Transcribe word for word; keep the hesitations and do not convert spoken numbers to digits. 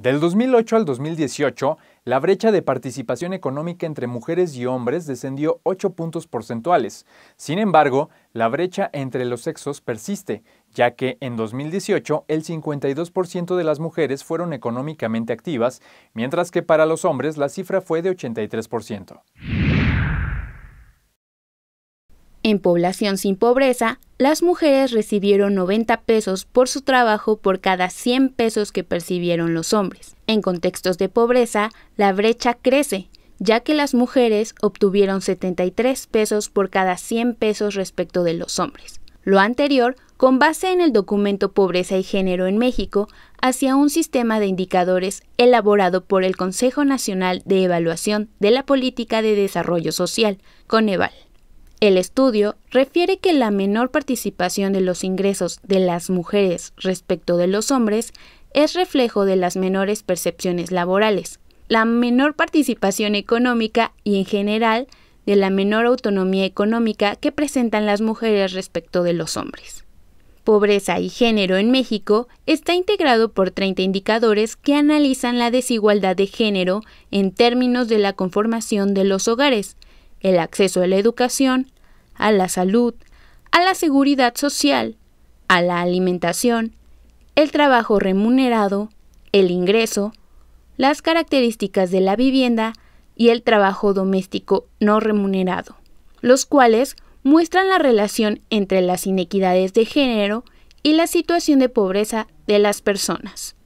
Del dos mil ocho al dos mil dieciocho, la brecha de participación económica entre mujeres y hombres descendió ocho puntos porcentuales. Sin embargo, la brecha entre los sexos persiste, ya que en dos mil dieciocho el cincuenta y dos por ciento de las mujeres fueron económicamente activas, mientras que para los hombres la cifra fue de ochenta y tres por ciento. En población sin pobreza, las mujeres recibieron noventa pesos por su trabajo por cada cien pesos que percibieron los hombres. En contextos de pobreza, la brecha crece, ya que las mujeres obtuvieron setenta y tres pesos por cada cien pesos respecto de los hombres. Lo anterior, con base en el documento Pobreza y Género en México, hacia un sistema de indicadores elaborado por el Consejo Nacional de Evaluación de la Política de Desarrollo Social, CONEVAL. El estudio refiere que la menor participación de los ingresos de las mujeres respecto de los hombres es reflejo de las menores percepciones laborales, la menor participación económica y, en general, de la menor autonomía económica que presentan las mujeres respecto de los hombres. Pobreza y Género en México está integrado por treinta indicadores que analizan la desigualdad de género en términos de la conformación de los hogares, el acceso a la educación, a la salud, a la seguridad social, a la alimentación, el trabajo remunerado, el ingreso, las características de la vivienda y el trabajo doméstico no remunerado, los cuales muestran la relación entre las inequidades de género y la situación de pobreza de las personas.